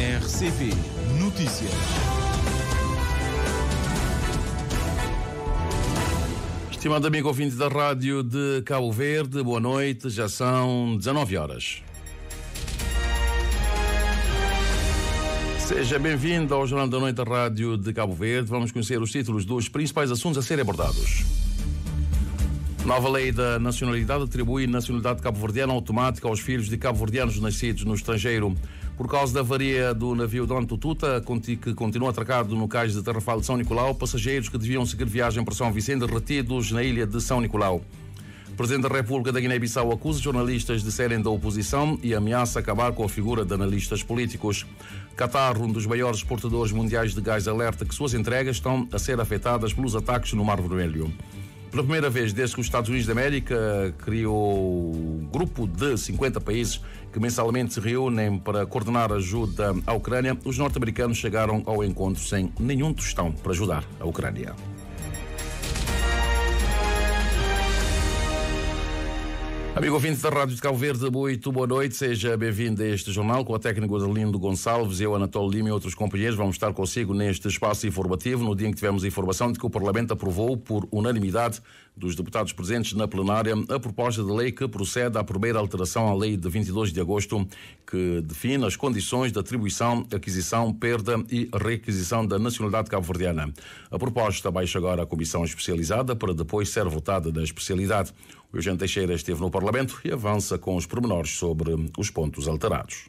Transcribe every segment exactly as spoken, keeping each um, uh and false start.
R C V Notícias. Estimado amigo ouvinte da Rádio de Cabo Verde, boa noite, já são dezanove horas. Seja bem-vindo ao Jornal da Noite da Rádio de Cabo Verde. Vamos conhecer os títulos dos principais assuntos a serem abordados. Nova lei da nacionalidade atribui nacionalidade cabo-verdiana automática aos filhos de cabo-verdianos nascidos no estrangeiro. Por causa da avaria do navio Dona Tututa, que continua atracado no cais de Tarrafal de São Nicolau, passageiros que deviam seguir viagem para São Vicente retidos na ilha de São Nicolau. O Presidente da República da Guiné-Bissau acusa jornalistas de serem da oposição e ameaça acabar com a figura de analistas políticos. Qatar, um dos maiores exportadores mundiais de gás, alerta que suas entregas estão a ser afetadas pelos ataques no Mar Vermelho. Pela primeira vez desde que os Estados Unidos da América criou um grupo de cinquenta países que mensalmente se reúnem para coordenar ajuda à Ucrânia, os norte-americanos chegaram ao encontro sem nenhum tostão para ajudar a Ucrânia. Amigo ouvinte da Rádio de Cabo Verde, muito boa noite, seja bem-vindo a este jornal com a técnica Odalindo Gonçalves, eu, Anatole Lima e outros companheiros vamos estar consigo neste espaço informativo no dia em que tivemos a informação de que o Parlamento aprovou por unanimidade dos deputados presentes na plenária a proposta de lei que procede à primeira alteração à lei de vinte e dois de agosto que define as condições de atribuição, aquisição, perda e requisição da nacionalidade cabo-verdiana. A proposta baixa agora à Comissão Especializada para depois ser votada na especialidade. O Jorge Teixeira esteve no Parlamento e avança com os pormenores sobre os pontos alterados.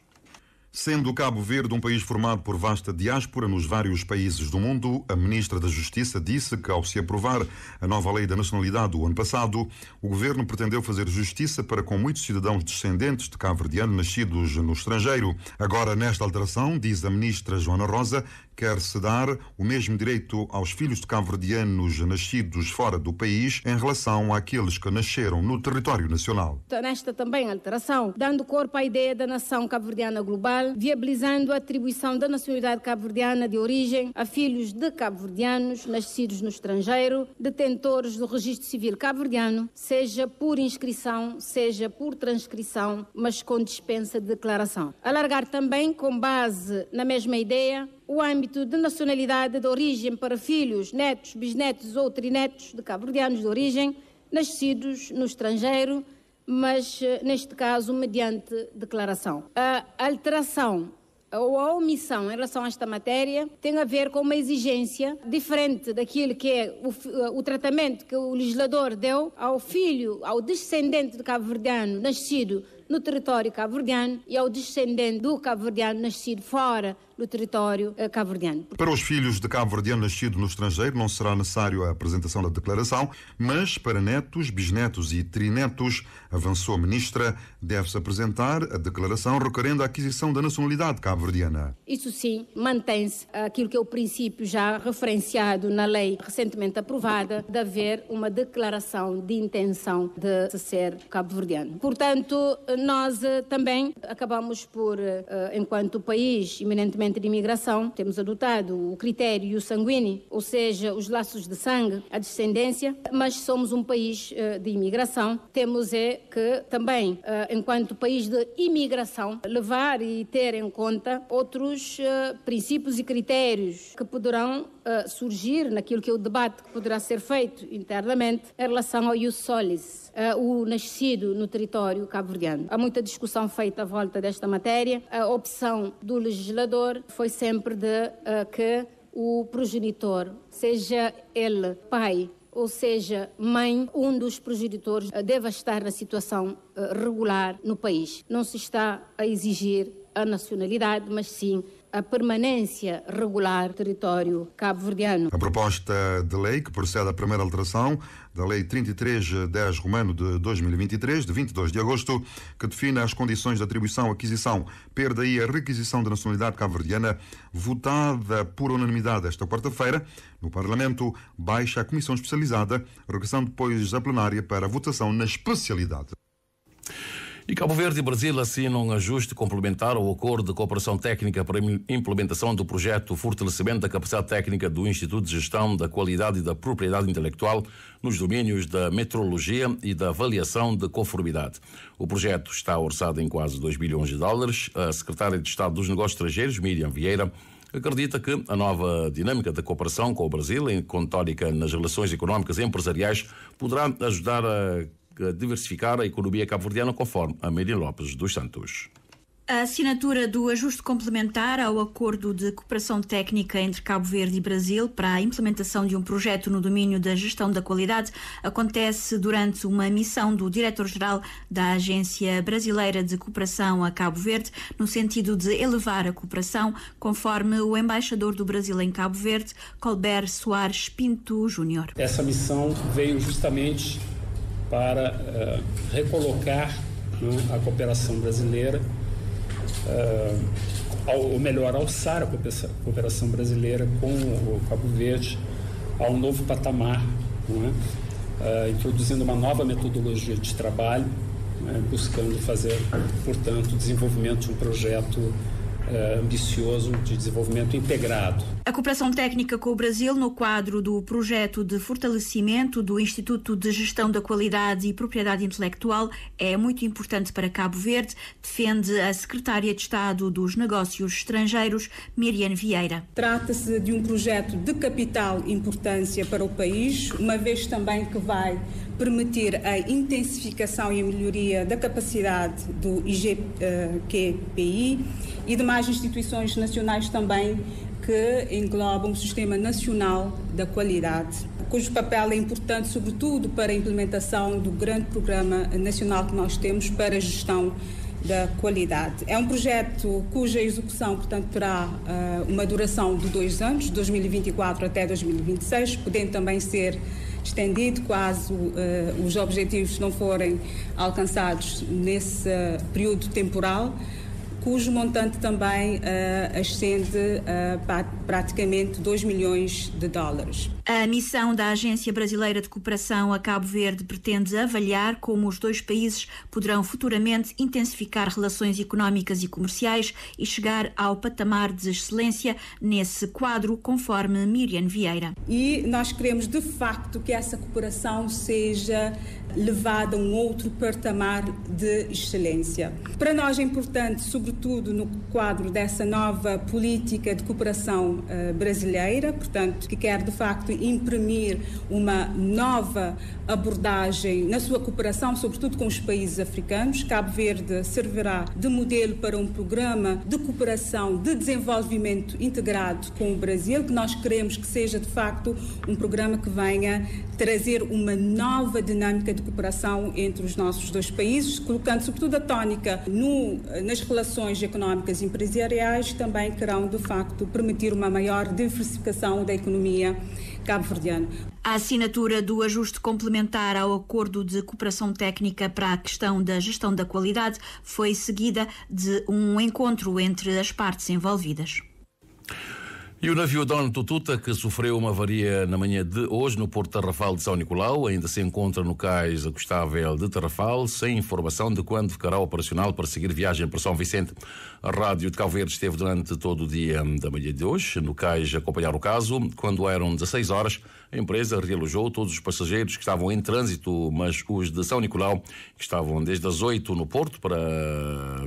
Sendo Cabo Verde um país formado por vasta diáspora nos vários países do mundo, a Ministra da Justiça disse que, ao se aprovar a nova lei da nacionalidade do ano passado, o Governo pretendeu fazer justiça para com muitos cidadãos descendentes de cabo-verdianos nascidos no estrangeiro. Agora, nesta alteração, diz a Ministra Joana Rosa, quer-se dar o mesmo direito aos filhos de cabo-verdianos nascidos fora do país em relação àqueles que nasceram no território nacional. Nesta também alteração, dando corpo à ideia da nação cabo-verdiana global, viabilizando a atribuição da nacionalidade cabo-verdiana de origem a filhos de cabo-verdianos nascidos no estrangeiro, detentores do registro civil cabo-verdiano, seja por inscrição, seja por transcrição, mas com dispensa de declaração. Alargar também, com base na mesma ideia, o âmbito de nacionalidade de origem para filhos, netos, bisnetos ou trinetos de cabo-verdianos de origem nascidos no estrangeiro, mas, neste caso, mediante declaração. A alteração ou a omissão em relação a esta matéria tem a ver com uma exigência diferente daquilo que é o, o tratamento que o legislador deu ao filho, ao descendente de cabo-verdiano nascido no território cabo-verdiano e ao descendente do cabo-verdiano nascido fora do território cabo-verdiano. Para os filhos de cabo-verdiano nascido no estrangeiro não será necessário a apresentação da declaração, mas para netos, bisnetos e trinetos, avançou a ministra, deve-se apresentar a declaração requerendo a aquisição da nacionalidade cabo-verdiana. Isso sim, mantém-se aquilo que é o princípio já referenciado na lei recentemente aprovada de haver uma declaração de intenção de ser cabo-verdiano. Portanto, nós também acabamos por, enquanto país eminentemente de imigração, temos adotado o critério sanguíneo, ou seja, os laços de sangue, a descendência, mas somos um país de imigração. Temos é que também, enquanto país de imigração, levar e ter em conta outros princípios e critérios que poderão surgir naquilo que é o debate que poderá ser feito internamente em relação ao ius solis, o nascido no território cabo-verdiano. Há muita discussão feita à volta desta matéria. A opção do legislador foi sempre de uh, que o progenitor, seja ele pai ou seja mãe, um dos progenitores uh, deva estar na situação uh, regular no país. Não se está a exigir a nacionalidade, mas sim a permanência regular do território cabo-verdiano. A proposta de lei que procede à primeira alteração da Lei trinta e três dez Romano de dois mil e vinte e três, de vinte e dois de agosto, que define as condições de atribuição, aquisição, perda e a requisição da nacionalidade cabo-verdiana, votada por unanimidade esta quarta-feira no Parlamento, baixa a Comissão Especializada, regressando depois à plenária para a votação na especialidade. E Cabo Verde e Brasil assinam um ajuste complementar ao acordo de cooperação técnica para a implementação do projeto Fortalecimento da Capacidade Técnica do Instituto de Gestão da Qualidade e da Propriedade Intelectual nos domínios da metrologia e da avaliação de conformidade. O projeto está orçado em quase dois bilhões de dólares. A secretária de Estado dos Negócios Estrangeiros, Miriam Vieira, acredita que a nova dinâmica da cooperação com o Brasil, com tónica nas relações económicas e empresariais, poderá ajudar a diversificar a economia cabo-verdiana, conforme a Maria Lopes dos Santos. A assinatura do ajuste complementar ao acordo de cooperação técnica entre Cabo Verde e Brasil para a implementação de um projeto no domínio da gestão da qualidade acontece durante uma missão do diretor-geral da Agência Brasileira de Cooperação a Cabo Verde, no sentido de elevar a cooperação, conforme o embaixador do Brasil em Cabo Verde, Colbert Soares Pinto Júnior. Essa missão veio justamente para uh, recolocar uh, a cooperação brasileira, Uh, ou melhor, alçar a cooperação brasileira com o Cabo Verde a um novo patamar, não é? uh, introduzindo uma nova metodologia de trabalho, não é? Buscando fazer, portanto, o desenvolvimento de um projeto ambicioso de desenvolvimento integrado. A cooperação técnica com o Brasil no quadro do projeto de fortalecimento do Instituto de Gestão da Qualidade e Propriedade Intelectual é muito importante para Cabo Verde, defende a secretária de Estado dos Negócios Estrangeiros, Miriam Vieira. Trata-se de um projeto de capital importância para o país, uma vez também que vai permitir a intensificação e a melhoria da capacidade do I G Q P I e demais instituições nacionais também que englobam o Sistema Nacional da Qualidade, cujo papel é importante, sobretudo, para a implementação do grande programa nacional que nós temos para a gestão da qualidade. É um projeto cuja execução, portanto, terá uh, uma duração de dois anos, de dois mil e vinte e quatro até dois mil e vinte e seis, podendo também ser estendido caso uh, os objetivos não forem alcançados nesse uh, período temporal, cujo montante também uh, ascende uh, para praticamente dois milhões de dólares. A missão da Agência Brasileira de Cooperação a Cabo Verde pretende avaliar como os dois países poderão futuramente intensificar relações económicas e comerciais e chegar ao patamar de excelência nesse quadro, conforme Miriam Vieira. E nós queremos, de facto, que essa cooperação seja levada a um outro patamar de excelência. Para nós é importante, sobretudo no quadro dessa nova política de cooperação uh, brasileira, portanto, que quer de facto imprimir uma nova abordagem na sua cooperação, sobretudo com os países africanos. Cabo Verde servirá de modelo para um programa de cooperação de desenvolvimento integrado com o Brasil, que nós queremos que seja de facto um programa que venha trazer uma nova dinâmica de cooperação entre os nossos dois países, colocando sobretudo a tónica no, nas relações económicas e empresariais, também querão de facto permitir uma maior diversificação da economia cabo-verdiana. A assinatura do ajuste complementar ao acordo de cooperação técnica para a questão da gestão da qualidade foi seguida de um encontro entre as partes envolvidas. E o navio Dona Tututa, que sofreu uma avaria na manhã de hoje no porto Tarrafal de São Nicolau, ainda se encontra no cais acostável de Tarrafal, sem informação de quando ficará operacional para seguir viagem para São Vicente. A Rádio de Cabo Verde esteve durante todo o dia da manhã de hoje no cais a acompanhar o caso. Quando eram dezasseis horas, a empresa realojou todos os passageiros que estavam em trânsito, mas os de São Nicolau, que estavam desde as oito no porto para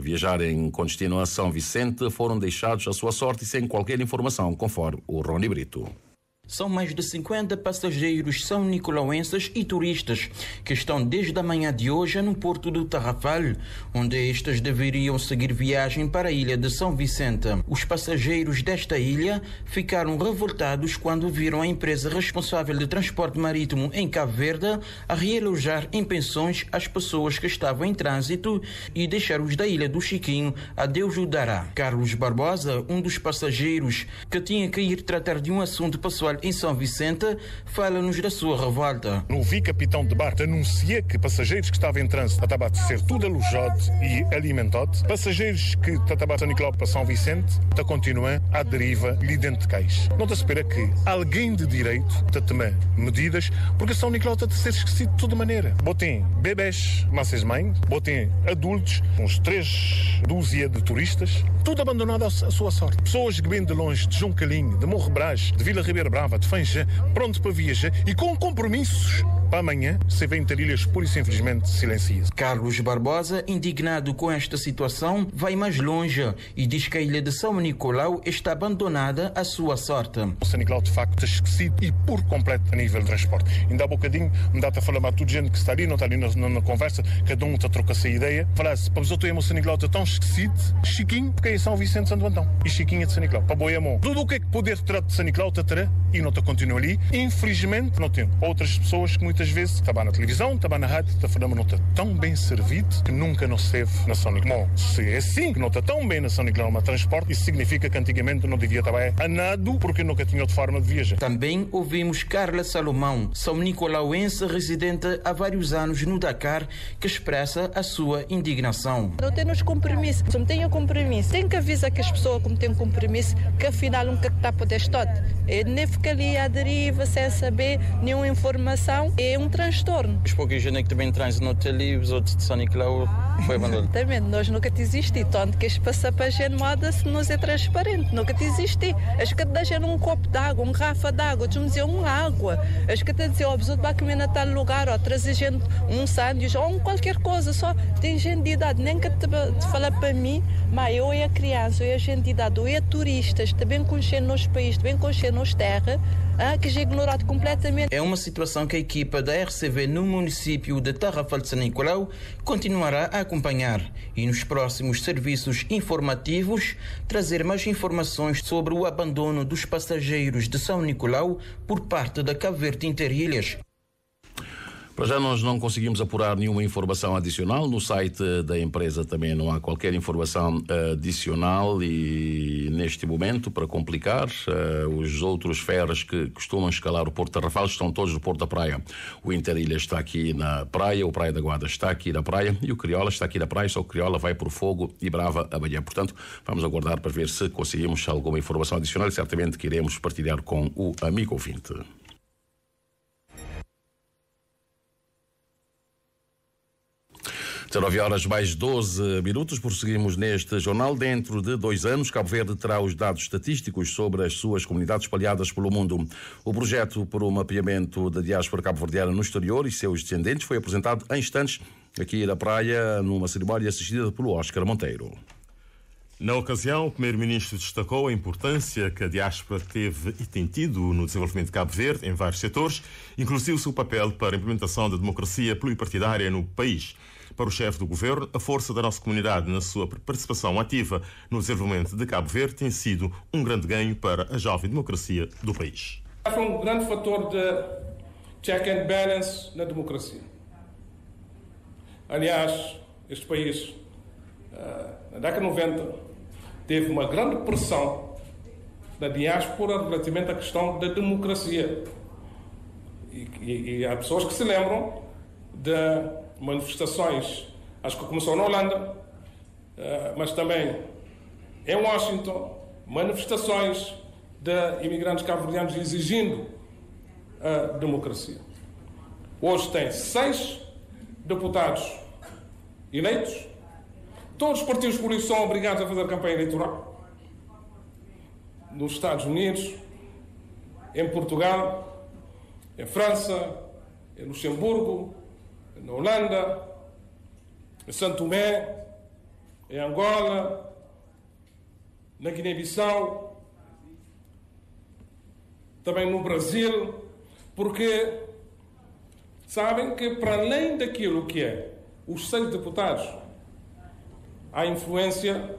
viajarem com destino a São Vicente, foram deixados à sua sorte e sem qualquer informação, conforme o Rony Brito. São mais de cinquenta passageiros são nicolauenses e turistas que estão desde a manhã de hoje no porto do Tarrafal, onde estes deveriam seguir viagem para a ilha de São Vicente. Os passageiros desta ilha ficaram revoltados quando viram a empresa responsável de transporte marítimo em Cabo Verde a realojar em pensões as pessoas que estavam em trânsito e deixar-os da ilha do Chiquinho a Deus o dará. Carlos Barbosa, um dos passageiros que tinha que ir tratar de um assunto pessoal Natal em São Vicente, fala-nos da sua revolta. No vice-capitão de barco anuncia que passageiros que estavam em trânsito acabaram de ser tudo alojado e alimentado. Passageiros que acabaram de São Nicolau para São Vicente continuam à deriva ali dentro de cais. Não te espera que alguém de direito te tome medidas, porque São Nicolau está a ser esquecido de toda maneira. Botem bebés, massas mães, botem adultos, uns três dúzia de turistas, tudo abandonado à sua sorte. Pessoas que vêm de longe, de Juncalinho, de Morrebrás, de Vila Ribeira Brava, de Fanja, pronto para viajar e com compromissos para amanhã, se vêm ter ilhas pura e simplesmente silencia-se. Carlos Barbosa, indignado com esta situação, vai mais longe e diz que a ilha de São Nicolau está abandonada à sua sorte. O São Nicolau, de facto, está esquecido e por completo a nível de transporte. Ainda há bocadinho, me dá a falar para toda gente que está ali, não está ali na, na, na conversa, cada um está a trocar essa ideia. Falar-se, para o teu São Nicolau está tão esquecido, Chiquinho, porque é São Vicente, Santo Antão, e Chiquinha de São Nicolau. Para boi a mão. Tudo o que é que poder tratar de São Nicolau, te terá e não te continua ali. Infelizmente, não tem outras pessoas que muitas Muitas vezes estava na televisão, estava na rádio, está falando não está tão bem servido que nunca não esteve na São Nicolau. Se é assim que não está tão bem na São Nicolau no transporte, isso significa que antigamente não devia estar a nado porque nunca tinha outra forma de viajar. Também ouvimos Carla Salomão, São Nicolauense residente há vários anos no Dakar, que expressa a sua indignação. Não temos compromisso, não tenho compromisso. Tem que avisar que as pessoas como têm compromisso que afinal nunca está a poder estar. E nem fica ali à deriva sem saber nenhuma informação. É um transtorno. Os poucos que também trânsito não ali, os outros de São Nicolau foi abandonado. Exatamente, nós nunca te existi. Tanto que este passar para a gente moda se nos é transparente, nunca te existi. Acho que te deixaram um copo de água, um garrafa de água, te diziam uma água. Acho que te diziam, ó, oh, vai comer na tal lugar, ou trazer gente um sanduíche, ou um qualquer coisa, só tem gente de idade. Nem que te, te falar para mim, mas eu é criança, eu é gente de idade, eu é turistas, também conhecer nos países, também conhecer nos terras, ah, que já é ignorado completamente. É uma situação que a equipe da R C V no município de Tarrafal de São Nicolau continuará a acompanhar e nos próximos serviços informativos trazer mais informações sobre o abandono dos passageiros de São Nicolau por parte da Cabo Verde Interilhas. Para já nós não conseguimos apurar nenhuma informação adicional, no site da empresa também não há qualquer informação adicional e neste momento, para complicar, os outros ferros que costumam escalar o Porto de Tarrafal estão todos no Porto da Praia. O Interilha está aqui na praia, o Praia da Guarda está aqui na praia e o Criola está aqui na praia, só o Criola vai por Fogo e Brava amanhã. Portanto, vamos aguardar para ver se conseguimos alguma informação adicional e certamente que iremos partilhar com o amigo ouvinte. dezenove horas mais doze minutos, prosseguimos neste jornal. Dentro de dois anos, Cabo Verde terá os dados estatísticos sobre as suas comunidades espalhadas pelo mundo. O projeto para o mapeamento da diáspora cabo-verdiana no exterior e seus descendentes foi apresentado em instantes aqui na praia, numa cerimónia assistida pelo Óscar Monteiro. Na ocasião, o primeiro-ministro destacou a importância que a diáspora teve e tem tido no desenvolvimento de Cabo Verde em vários setores, inclusive o seu papel para a implementação da democracia pluripartidária no país. Para o chefe do governo, a força da nossa comunidade na sua participação ativa no desenvolvimento de Cabo Verde tem sido um grande ganho para a jovem democracia do país. Foi um grande fator de check and balance na democracia. Aliás, este país, na década de noventa, teve uma grande pressão da diáspora relativamente à questão da democracia. E, e, e há pessoas que se lembram da manifestações, acho que começou na Holanda, mas também em Washington, manifestações de imigrantes cabo-verdianos exigindo a democracia. Hoje tem seis deputados eleitos, todos os partidos políticos são obrigados a fazer campanha eleitoral. Nos Estados Unidos, em Portugal, em França, em Luxemburgo, na Holanda, em São Tomé, em Angola, na Guiné-Bissau, também no Brasil, porque sabem que para além daquilo que é os seis deputados, há influência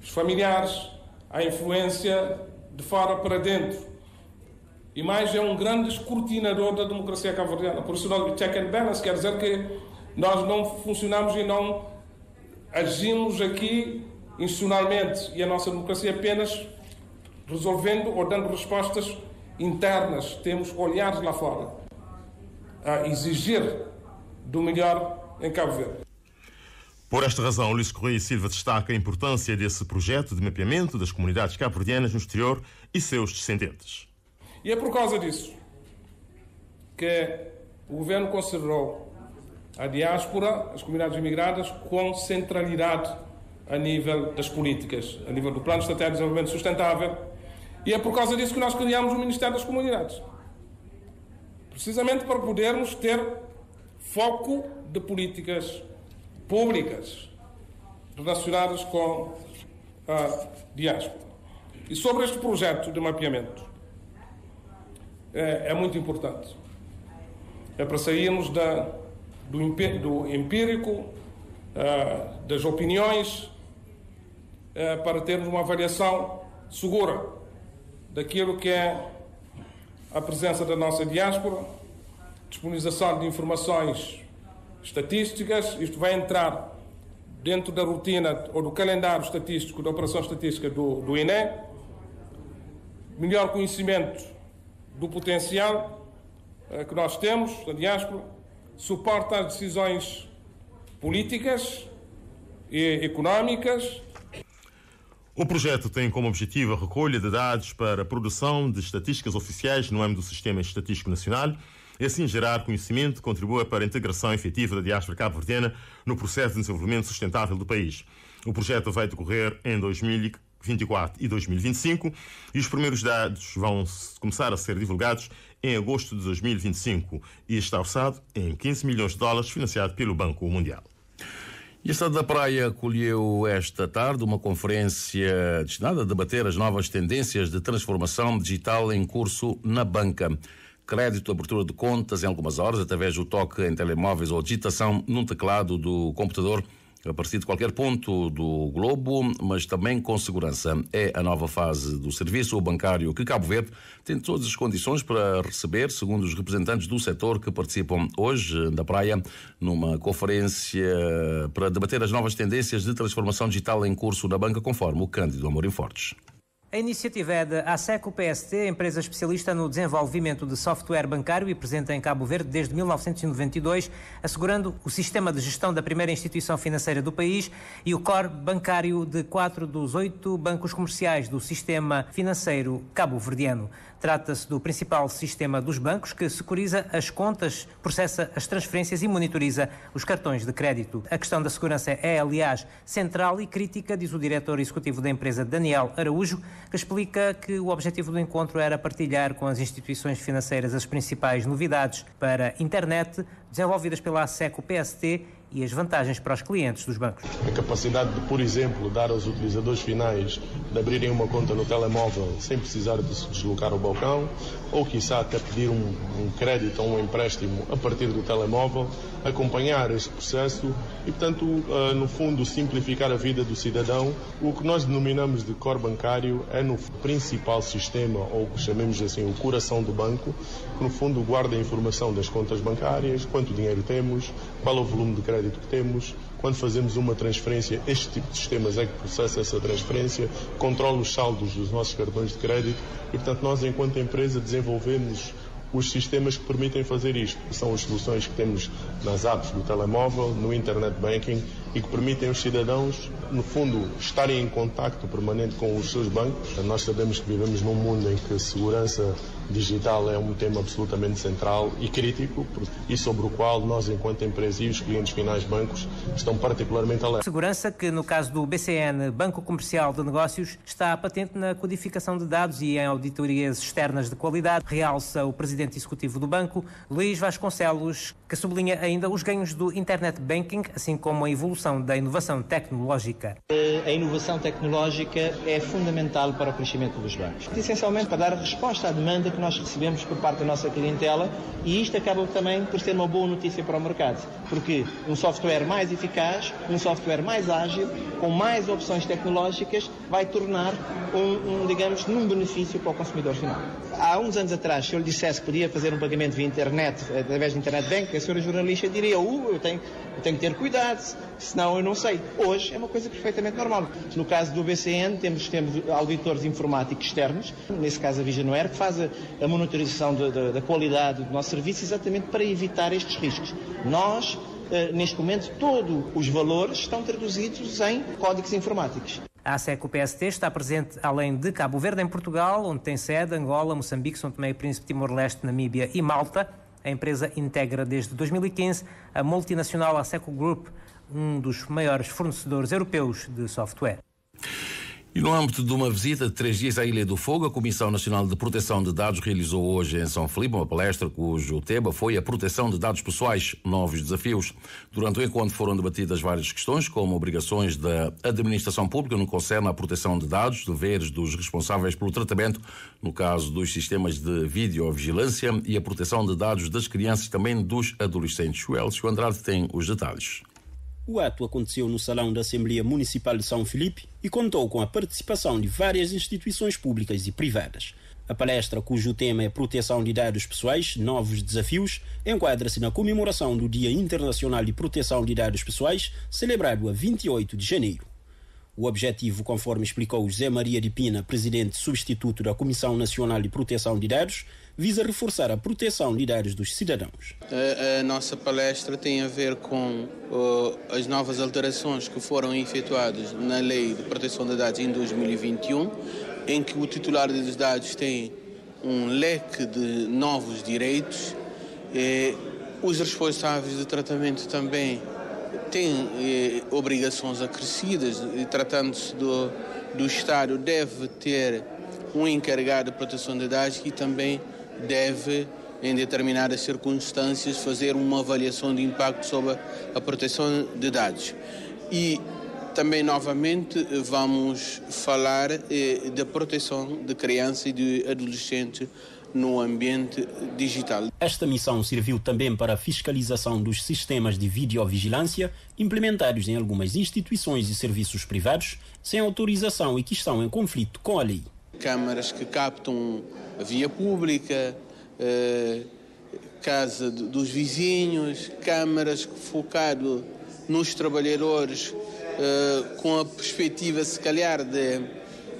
dos familiares, há influência de fora para dentro. E mais é um grande escrutinador da democracia cabo-verdiana. Por isso, o check and balance quer dizer que nós não funcionamos e não agimos aqui institucionalmente. E a nossa democracia apenas resolvendo ou dando respostas internas, temos olhares lá fora a exigir do melhor em Cabo Verde. Por esta razão, Luís Correia Silva destaca a importância desse projeto de mapeamento das comunidades cabo-verdianas no exterior e seus descendentes. E é por causa disso que o governo considerou a diáspora, as comunidades imigradas, com centralidade a nível das políticas, a nível do Plano Estratégico de Desenvolvimento Sustentável. E é por causa disso que nós criamos o Ministério das Comunidades. Precisamente para podermos ter foco de políticas públicas relacionadas com a diáspora. E sobre este projeto de mapeamento, é, é muito importante. É para sairmos da, do, do empírico, uh, das opiniões, uh, para termos uma avaliação segura daquilo que é a presença da nossa diáspora, disponibilização de informações estatísticas. Isto vai entrar dentro da rotina ou do calendário estatístico, da operação estatística do, do I N E. Melhor conhecimento do potencial que nós temos, da diáspora, suporta as decisões políticas e económicas. O projeto tem como objetivo a recolha de dados para a produção de estatísticas oficiais no âmbito do Sistema Estatístico Nacional e assim gerar conhecimento que contribua para a integração efetiva da diáspora cabo-verdiana no processo de desenvolvimento sustentável do país. O projeto vai decorrer em dois mil e vinte e quatro e dois mil e vinte e cinco e os primeiros dados vão começar a ser divulgados em agosto de dois mil e vinte e cinco e está orçado em quinze milhões de dólares, financiado pelo Banco Mundial. E a cidade da Praia acolheu esta tarde uma conferência destinada a debater as novas tendências de transformação digital em curso na banca. Crédito, abertura de contas em algumas horas, através do toque em telemóveis ou digitação num teclado do computador a partir de qualquer ponto do globo, mas também com segurança. É a nova fase do serviço bancário que Cabo Verde tem todas as condições para receber, segundo os representantes do setor que participam hoje da Praia, numa conferência para debater as novas tendências de transformação digital em curso na banca, conforme o Cândido Amorim Fortes. A iniciativa é da ASECO-P S T, empresa especialista no desenvolvimento de software bancário e presente em Cabo Verde desde mil novecentos e noventa e dois, assegurando o sistema de gestão da primeira instituição financeira do país e o core bancário de quatro dos oito bancos comerciais do sistema financeiro cabo-verdiano. Trata-se do principal sistema dos bancos que securiza as contas, processa as transferências e monitoriza os cartões de crédito. A questão da segurança é, aliás, central e crítica, diz o diretor executivo da empresa, Daniel Araújo, que explica que o objetivo do encontro era partilhar com as instituições financeiras as principais novidades para a internet desenvolvidas pela ASECO-P S T e as vantagens para os clientes dos bancos. A capacidade de, por exemplo, dar aos utilizadores finais de abrirem uma conta no telemóvel sem precisar de se deslocar ao balcão, ou, quiçá, até pedir um, um crédito ou um empréstimo a partir do telemóvel, acompanhar esse processo e, portanto, uh, no fundo, simplificar a vida do cidadão. O que nós denominamos de core bancário é no principal sistema, ou que chamemos assim o coração do banco, que, no fundo, guarda a informação das contas bancárias, quanto dinheiro temos, qual é o volume de crédito que temos, quando fazemos uma transferência, este tipo de sistemas é que processa essa transferência, controla os saldos dos nossos cartões de crédito e, portanto, nós, enquanto empresa, desenvolvemos os sistemas que permitem fazer isto, que são as soluções que temos nas apps do telemóvel, no internet banking e que permitem aos cidadãos, no fundo, estarem em contacto permanente com os seus bancos. Nós sabemos que vivemos num mundo em que a segurança digital é um tema absolutamente central e crítico e sobre o qual nós, enquanto empresa e os clientes finais bancos, estão particularmente alerta. Segurança que, no caso do B C N, Banco Comercial de Negócios, está patente na codificação de dados e em auditorias externas de qualidade, realça o presidente executivo do banco, Luís Vasconcelos, que sublinha ainda os ganhos do internet banking, assim como a evolução da inovação tecnológica. A inovação tecnológica é fundamental para o crescimento dos bancos, essencialmente para dar resposta à demanda que nós recebemos por parte da nossa clientela, e isto acaba também por ser uma boa notícia para o mercado, porque um software mais eficaz, um software mais ágil, com mais opções tecnológicas, vai tornar um, um digamos, num benefício para o consumidor final. Há uns anos atrás, se eu lhe dissesse que podia fazer um pagamento via internet, através de internet bank, a senhora jornalista diria, uh, eu tenho, eu tenho que ter cuidado, senão eu não sei. Hoje é uma coisa perfeitamente normal. No caso do B C N temos, temos auditores informáticos externos, nesse caso a Vigenoer, que faz a, a monitorização de, de, da qualidade do nosso serviço exatamente para evitar estes riscos. Nós, neste momento, todos os valores estão traduzidos em códigos informáticos. A ASEC, o P S T, está presente além de Cabo Verde, em Portugal, onde tem sede, Angola, Moçambique, São Tomé e Príncipe, Timor-Leste, Namíbia e Malta. A empresa integra desde dois mil e quinze a multinacional ASEC Group, um dos maiores fornecedores europeus de software. E no âmbito de uma visita de três dias à Ilha do Fogo, a Comissão Nacional de Proteção de Dados realizou hoje em São Filipe uma palestra cujo tema foi a proteção de dados pessoais, novos desafios. Durante o encontro foram debatidas várias questões, como obrigações da administração pública no que concerne à proteção de dados, deveres dos responsáveis pelo tratamento, no caso dos sistemas de videovigilância, e a proteção de dados das crianças e também dos adolescentes. O Elcio Andrade tem os detalhes. O ato aconteceu no Salão da Assembleia Municipal de São Filipe e contou com a participação de várias instituições públicas e privadas. A palestra, cujo tema é Proteção de Dados Pessoais, Novos Desafios, enquadra-se na comemoração do Dia Internacional de Proteção de Dados Pessoais, celebrado a vinte e oito de janeiro. O objetivo, conforme explicou José Maria de Pina, presidente substituto da Comissão Nacional de Proteção de Dados, visa reforçar a proteção de dados dos cidadãos. A, a nossa palestra tem a ver com uh, as novas alterações que foram efetuadas na Lei de Proteção de Dados em dois mil e vinte e um, em que o titular dos dados tem um leque de novos direitos, eh, os responsáveis do tratamento também tem eh, obrigações acrescidas e, tratando-se do, do Estado, deve ter um encarregado de proteção de dados e também deve, em determinadas circunstâncias, fazer uma avaliação de impacto sobre a proteção de dados. E também, novamente, vamos falar eh, da proteção de criança e de adolescente no ambiente digital. Esta missão serviu também para a fiscalização dos sistemas de videovigilância implementados em algumas instituições e serviços privados sem autorização e que estão em conflito com a lei. Câmaras que captam a via pública, eh, casa dos vizinhos, câmaras focadas nos trabalhadores eh, com a perspectiva, se calhar, de,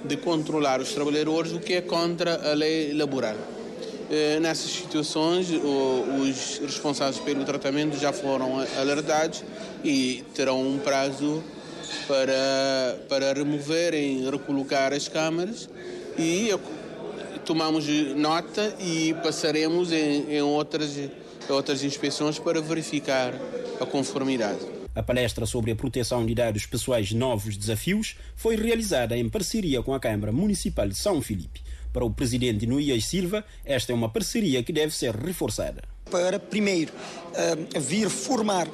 de controlar os trabalhadores, o que é contra a lei laboral. Nessas situações, os responsáveis pelo tratamento já foram alertados e terão um prazo para, para removerem, recolocar as câmaras, e tomamos nota e passaremos em, em outras, outras inspeções para verificar a conformidade. A palestra sobre a proteção de dados pessoais, novos desafios, foi realizada em parceria com a Câmara Municipal de São Filipe. Para o presidente Nuias Silva, esta é uma parceria que deve ser reforçada. Para, primeiro, uh, vir formar uh,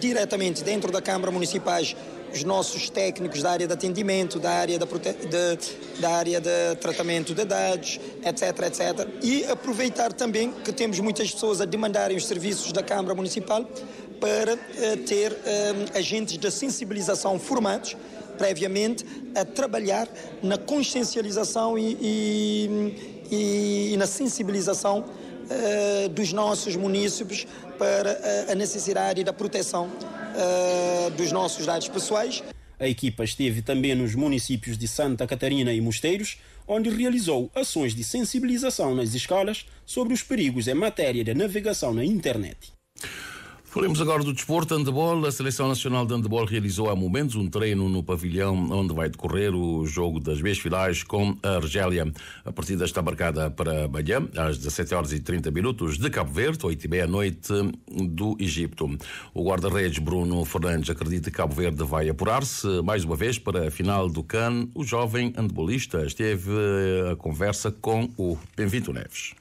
diretamente dentro da Câmara Municipais os nossos técnicos da área de atendimento, da área de, prote... de... da área de tratamento de dados, etc, etcétera. E aproveitar também que temos muitas pessoas a demandarem os serviços da Câmara Municipal para eh, ter eh, agentes de sensibilização formados previamente a trabalhar na consciencialização e, e, e, e na sensibilização eh, dos nossos munícipes para a, a necessidade da proteção eh, dos nossos dados pessoais. A equipa esteve também nos municípios de Santa Catarina e Mosteiros, onde realizou ações de sensibilização nas escolas sobre os perigos em matéria de navegação na internet. Falemos agora do desporto handebol. A Seleção Nacional de Handebol realizou há momentos um treino no pavilhão onde vai decorrer o jogo das meias finais com a Argélia. A partida está marcada para amanhã, às dezassete horas e trinta minutos de Cabo Verde, oito e meia da noite do Egito. O guarda-redes Bruno Fernandes acredita que Cabo Verde vai apurar-se mais uma vez para a final do C A N. O jovem handebolista esteve a conversa com o Benvito Neves.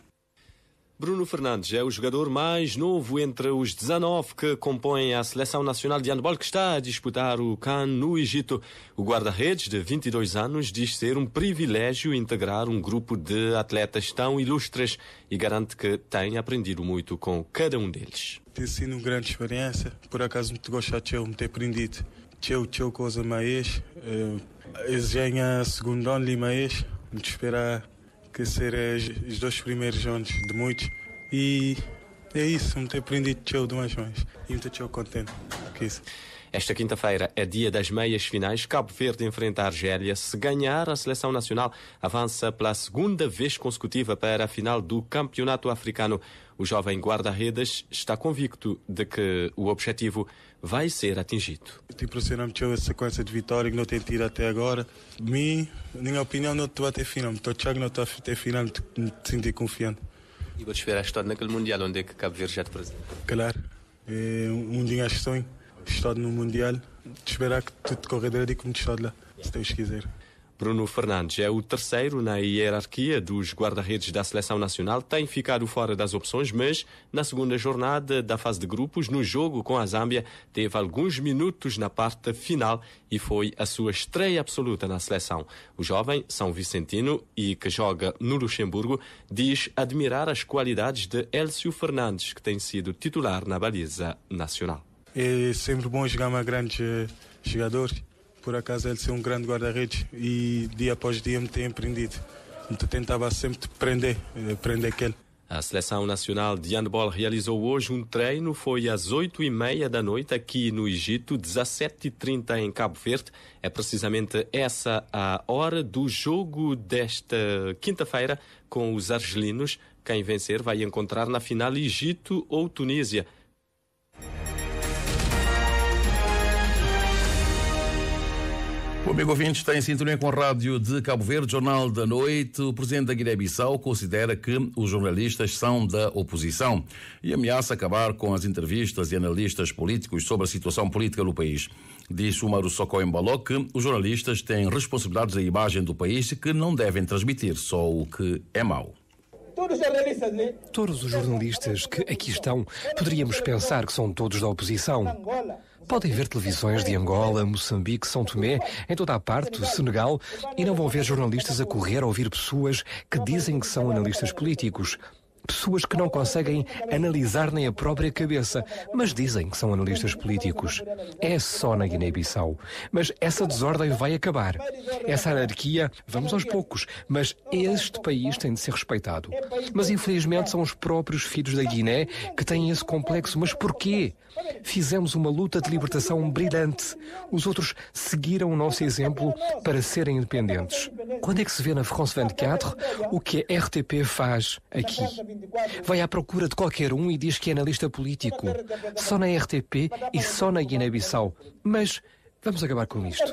Bruno Fernandes é o jogador mais novo entre os dezanove que compõem a Seleção Nacional de Handebol, que está a disputar o C A N no Egito. O guarda-redes, de vinte e dois anos, diz ser um privilégio integrar um grupo de atletas tão ilustres e garante que tem aprendido muito com cada um deles. Tem sido uma grande experiência. Por acaso, muito gosto de eu ter aprendido. Eu, eu, coisa mais. Eu já segundo ano de mais. Muito esperar que serão os dois primeiros anos de muitos, e é isso, me tenho aprendido de mais mais e muito contente com isso. Esta quinta-feira é dia das meias finais. Cabo Verde enfrenta a Argélia. Se ganhar, a seleção nacional avança pela segunda vez consecutiva para a final do Campeonato Africano. O jovem guarda-redes está convicto de que o objetivo vai ser atingido. Impressionante tipo, essa sequência de vitórias que não tem tido até agora. Mim, minha opinião, não estou até final. Estou chegando até final, me senti confiante. E vou esperar a história naquele Mundial onde é que Cabo Verde já te presente? Claro, é um dia de sonho. Estou no Mundial, esperar que tudo corra direito e como estou lá, se Deus quiser. Bruno Fernandes é o terceiro na hierarquia dos guarda-redes da Seleção Nacional. Tem ficado fora das opções, mas na segunda jornada da fase de grupos, no jogo com a Zâmbia, teve alguns minutos na parte final e foi a sua estreia absoluta na seleção. O jovem São Vicentino, e que joga no Luxemburgo, diz admirar as qualidades de Elcio Fernandes, que tem sido titular na baliza nacional. É sempre bom jogar a grandes jogadores. Por acaso ele é um grande guarda-redes e dia após dia me tem empreendido. Me tentava sempre prender, prender aquele. A Seleção Nacional de Handball realizou hoje um treino, foi às oito e meia da noite aqui no Egito, dezassete e trinta em Cabo Verde. É precisamente essa a hora do jogo desta quinta-feira com os argelinos. Quem vencer vai encontrar na final Egito ou Tunísia. O amigo ouvinte está em sintonia com a Rádio de Cabo Verde, Jornal da Noite. O presidente da Guiné-Bissau considera que os jornalistas são da oposição e ameaça acabar com as entrevistas e analistas políticos sobre a situação política no país. Diz Umaru Soko Embalo que os jornalistas têm responsabilidades da imagem do país e que não devem transmitir só o que é mau. Todos os jornalistas que aqui estão, poderíamos pensar que são todos da oposição. Podem ver televisões de Angola, Moçambique, São Tomé, em toda a parte, Senegal, e não vão ver jornalistas a correr a ouvir pessoas que dizem que são analistas políticos. Pessoas que não conseguem analisar nem a própria cabeça, mas dizem que são analistas políticos. É só na Guiné-Bissau. Mas essa desordem vai acabar. Essa anarquia, vamos aos poucos, mas este país tem de ser respeitado. Mas infelizmente são os próprios filhos da Guiné que têm esse complexo. Mas porquê? Fizemos uma luta de libertação brilhante. Os outros seguiram o nosso exemplo para serem independentes. Quando é que se vê na France vinte e quatro o que a R T P faz aqui? Vai à procura de qualquer um e diz que é analista político. Só na R T P e só na Guiné-Bissau. Mas vamos acabar com isto.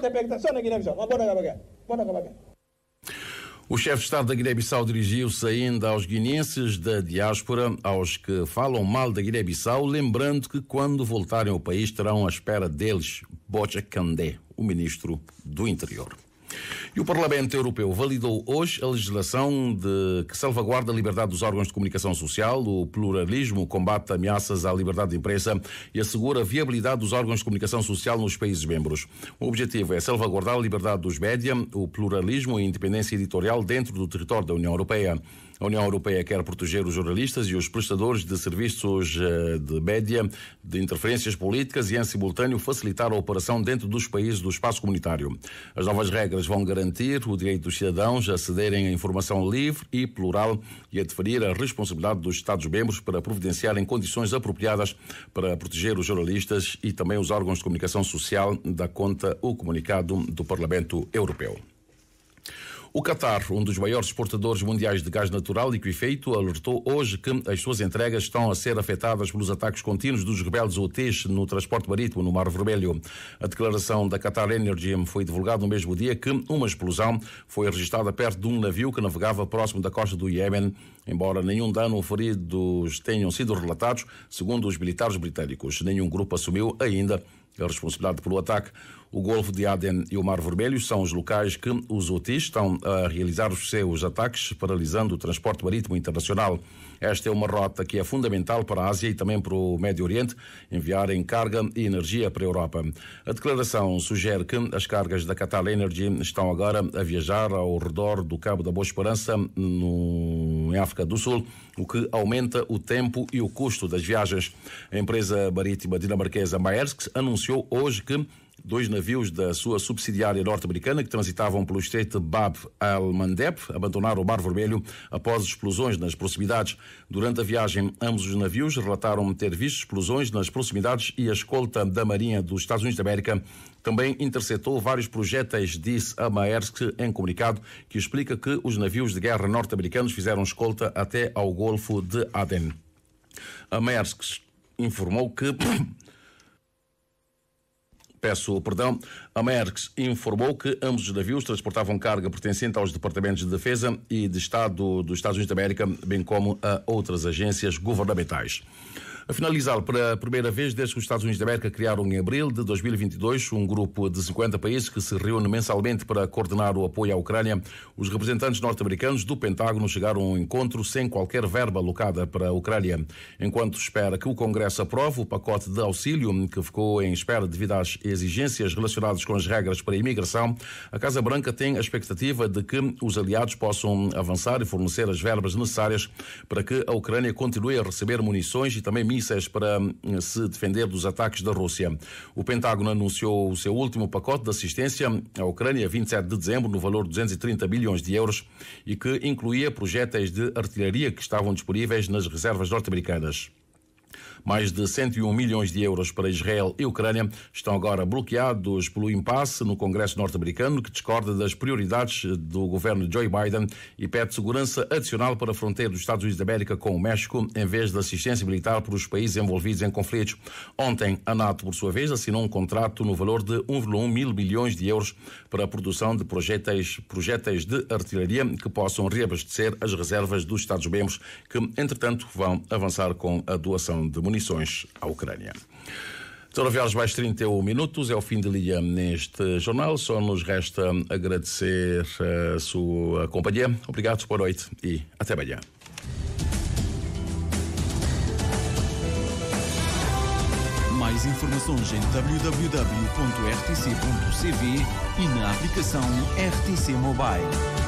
O chefe de Estado da Guiné-Bissau dirigiu-se ainda aos guineenses da diáspora, aos que falam mal da Guiné-Bissau, lembrando que quando voltarem ao país terão à espera deles Bocha Kandé, o ministro do Interior. E o Parlamento Europeu validou hoje a legislação de que salvaguarda a liberdade dos órgãos de comunicação social, o pluralismo, combate ameaças à liberdade de imprensa e assegura a viabilidade dos órgãos de comunicação social nos países membros. O objetivo é salvaguardar a liberdade dos média, o pluralismo e a independência editorial dentro do território da União Europeia. A União Europeia quer proteger os jornalistas e os prestadores de serviços de média de interferências políticas e, em simultâneo, facilitar a operação dentro dos países do espaço comunitário. As novas regras vão garantir o direito dos cidadãos a acederem à informação livre e plural e a definir a responsabilidade dos Estados-membros para providenciarem condições apropriadas para proteger os jornalistas e também os órgãos de comunicação social, dá conta o comunicado do Parlamento Europeu. O Qatar, um dos maiores exportadores mundiais de gás natural liquefeito, alertou hoje que as suas entregas estão a ser afetadas pelos ataques contínuos dos rebeldes Houthis no transporte marítimo no Mar Vermelho. A declaração da Qatar Energy foi divulgada no mesmo dia que uma explosão foi registada perto de um navio que navegava próximo da costa do Iémen, embora nenhum dano ou feridos tenham sido relatados, segundo os militares britânicos. Nenhum grupo assumiu ainda a responsabilidade pelo ataque. O Golfo de Aden e o Mar Vermelho são os locais que os Houthis estão a realizar os seus ataques, paralisando o transporte marítimo internacional. Esta é uma rota que é fundamental para a Ásia e também para o Médio Oriente enviarem carga e energia para a Europa. A declaração sugere que as cargas da Qatar Energy estão agora a viajar ao redor do Cabo da Boa Esperança, no... em África do Sul, o que aumenta o tempo e o custo das viagens. A empresa marítima dinamarquesa Maersk anunciou hoje que dois navios da sua subsidiária norte-americana que transitavam pelo estreito de Bab al-Mandeb abandonaram o Mar Vermelho após explosões nas proximidades. Durante a viagem, ambos os navios relataram ter visto explosões nas proximidades e a escolta da Marinha dos Estados Unidos da América também interceptou vários projéteis, disse a Maersk em comunicado que explica que os navios de guerra norte-americanos fizeram escolta até ao Golfo de Aden. A Maersk informou que... Peço perdão. A Maersk informou que ambos os navios transportavam carga pertencente aos Departamentos de Defesa e de Estado dos Estados Unidos da América, bem como a outras agências governamentais. A finalizar, pela primeira vez desde que os Estados Unidos da América criaram em abril de dois mil e vinte e dois um grupo de cinquenta países que se reúne mensalmente para coordenar o apoio à Ucrânia, os representantes norte-americanos do Pentágono chegaram a um encontro sem qualquer verba alocada para a Ucrânia. Enquanto espera que o Congresso aprove o pacote de auxílio que ficou em espera devido às exigências relacionadas com as regras para a imigração, a Casa Branca tem a expectativa de que os aliados possam avançar e fornecer as verbas necessárias para que a Ucrânia continue a receber munições e também para se defender dos ataques da Rússia. O Pentágono anunciou o seu último pacote de assistência à Ucrânia, vinte e sete de dezembro, no valor de duzentos e trinta bilhões de euros e que incluía projéteis de artilharia que estavam disponíveis nas reservas norte-americanas. Mais de cento e um milhões de euros para Israel e Ucrânia estão agora bloqueados pelo impasse no Congresso norte-americano, que discorda das prioridades do governo de Joe Biden e pede segurança adicional para a fronteira dos Estados Unidos da América com o México, em vez de assistência militar para os países envolvidos em conflitos. Ontem, a NATO, por sua vez, assinou um contrato no valor de um vírgula um mil bilhões de euros para a produção de projéteis, projéteis de artilharia que possam reabastecer as reservas dos Estados-membros, que, entretanto, vão avançar com a doação de munições à Ucrânia. dezenove horas mais trinta e um minutos, é o fim de dia neste jornal. Só nos resta agradecer a sua companhia. Obrigado, boa noite e até amanhã. Mais informações em w w w ponto r t c ponto c v e na aplicação R T C Mobile.